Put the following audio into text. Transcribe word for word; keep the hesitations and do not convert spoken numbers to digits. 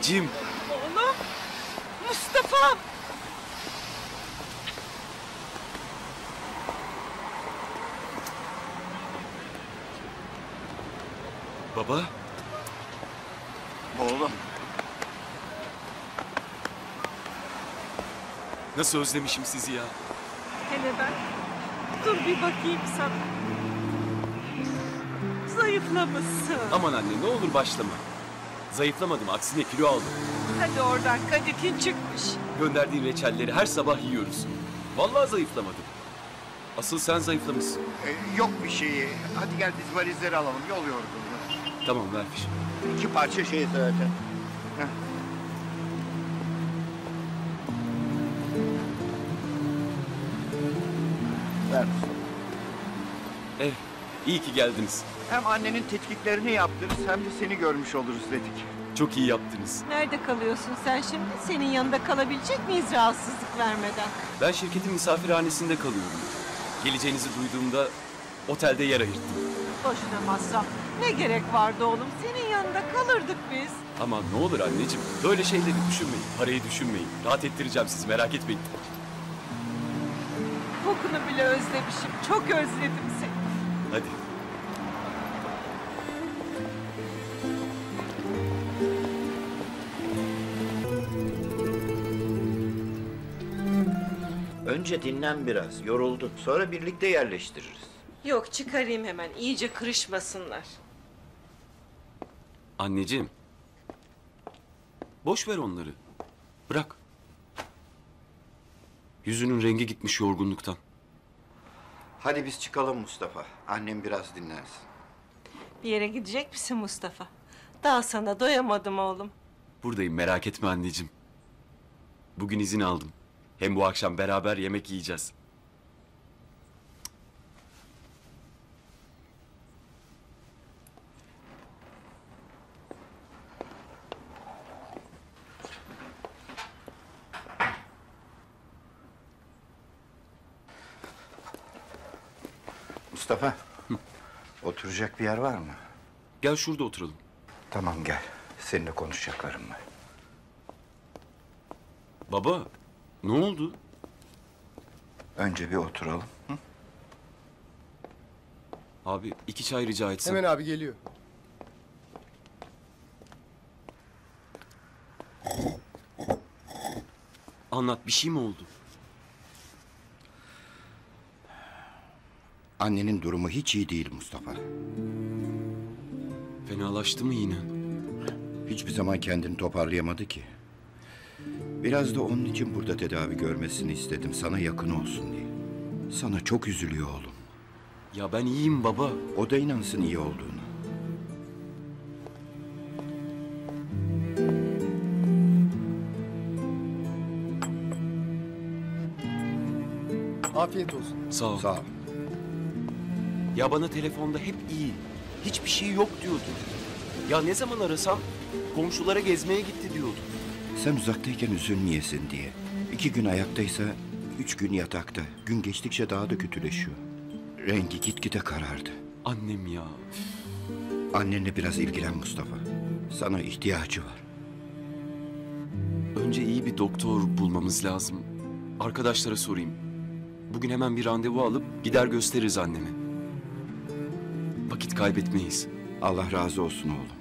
Anneciğim. Oğlum. Mustafa. Baba. Oğlum. Nasıl özlemişim sizi ya. Hele ben. Dur bir bakayım sana. Zayıflamışsın. Aman anne ne olur başlama. Zayıflamadım, aksine kilo aldım. Hadi oradan, kadifin çıkmış. Gönderdiğin reçelleri her sabah yiyoruz. Vallahi zayıflamadım. Asıl sen zayıflamışsın. Ee, yok bir şeyi. Hadi gel biz valizleri alalım, yol yorgunluğu. Tamam, ver fiş. İki parça şey zaten. Heh. Ver. Eh, iyi ki geldiniz. Hem annenin tetkiklerini yaptırız, hem de seni görmüş oluruz dedik. Çok iyi yaptınız. Nerede kalıyorsun sen şimdi? Senin yanında kalabilecek miyiz rahatsızlık vermeden? Ben şirketin misafirhanesinde kalıyorum. Geleceğinizi duyduğumda otelde yer ayırttım. Boşuna masraf. Ne gerek vardı oğlum? Senin yanında kalırdık biz. Aman ne olur anneciğim, böyle şeyleri düşünmeyin. Parayı düşünmeyin. Rahat ettireceğim sizi, merak etmeyin. Kokunu bile özlemişim. Çok özledim seni. Hadi. Önce dinlen biraz, yoruldun. Sonra birlikte yerleştiririz. Yok, çıkarayım hemen. İyice kırışmasınlar. Anneciğim. Boş ver onları. Bırak. Yüzünün rengi gitmiş yorgunluktan. Hadi biz çıkalım Mustafa. Annem biraz dinlensin. Bir yere gidecek misin Mustafa? Daha sana doyamadım oğlum. Buradayım, merak etme anneciğim. Bugün izin aldım. Hem bu akşam beraber yemek yiyeceğiz. Mustafa, hı? Oturacak bir yer var mı? Gel şurada oturalım. Tamam gel, seninle konuşacaklarım var. Baba. Ne oldu? Önce bir oturalım. Hı? Abi iki çay rica etsem. Hemen abi geliyor. Anlat, bir şey mi oldu? Annenin durumu hiç iyi değil Mustafa. Fenalaştı mı yine? Hiçbir zaman kendini toparlayamadı ki. Biraz da onun için burada tedavi görmesini istedim, sana yakın olsun diye. Sana çok üzülüyor oğlum. Ya ben iyiyim baba. O da inansın iyi olduğunu. Afiyet olsun. Sağ ol. Sağ ol. Ya bana telefonda hep iyi, hiçbir şey yok diyordu. Ya ne zaman arasam komşulara gezmeye gitti diyordu. Sen uzaktayken üzülmeyesin diye. İki gün ayaktaysa üç gün yatakta. Gün geçtikçe daha da kötüleşiyor. Rengi gitgide karardı. Annem ya. Annenle biraz ilgilen Mustafa. Sana ihtiyacı var. Önce iyi bir doktor bulmamız lazım. Arkadaşlara sorayım. Bugün hemen bir randevu alıp gider gösteririz annemi. Vakit kaybetmeyiz. Allah razı olsun oğlum.